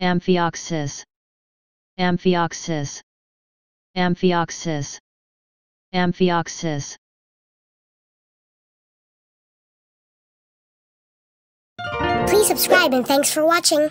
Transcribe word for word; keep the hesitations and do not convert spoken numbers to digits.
Amphioxus, Amphioxus, Amphioxus, Amphioxus. Please subscribe and thanks for watching.